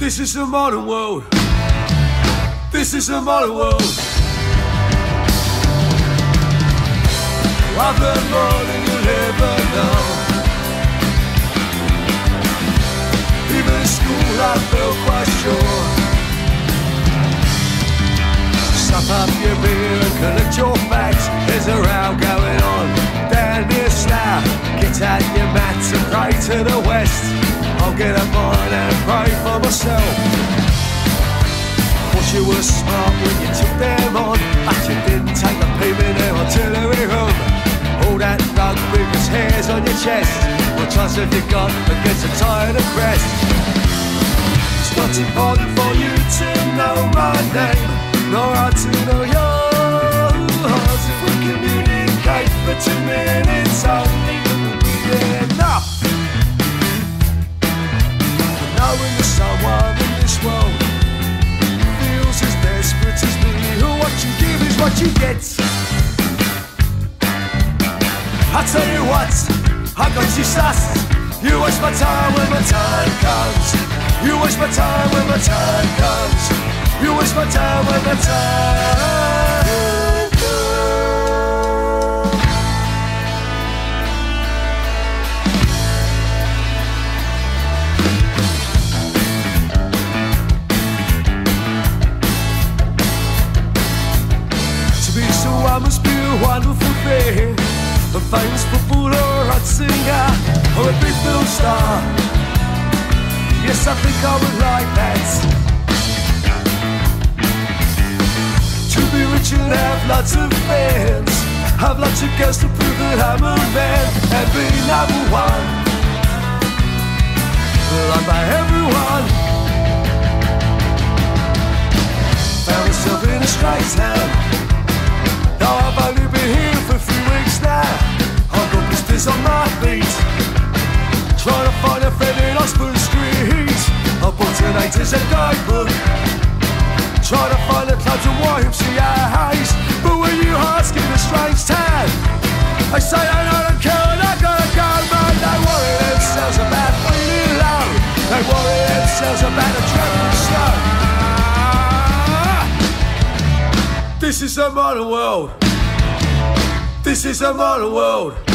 This is the modern world. This is the modern world. I've learned more than you'll ever know. Even in school I felt quite sure. Suck up your beer and collect your facts. There's a row going on down near Slough. Get out your mats and pray to the west. I'll get up on and pray for myself. Thought you were smart when you took them on, but you didn't take the payment in artillery room. All that rug with its hairs on your chest. What trust have you got against a tired and pressed? It's not important for you to know my name, nor I to know yours. If we communicate for 2 minutes only, will be enough. Knowing that someone in this world feels as desperate as me, who what you give is what you get. I tell you what, I got you sussed. You waste my time when my time comes. You waste my time when my time comes. You waste my time when my time comes. To be so I must be a wonderful thing. A famous footballer, a singer, or a big film star. Yes, I think I would like that. To be rich and have lots of fans, have lots of girls to prove that I'm a man, and be number one, loved by everyone. Found myself in a straight town. Now I've only been here for 3 weeks now. I've got blisters on my feet, trying to find a friend in Oxford Street. I bought an 80s and guidebook, trying to find a club to YMCA haze. But when you ask in a strange town, they say I don't care and I gotta go. Man, they worry themselves about feeling low. They worry themselves about a travelling show. This is the modern world. This is a modern world.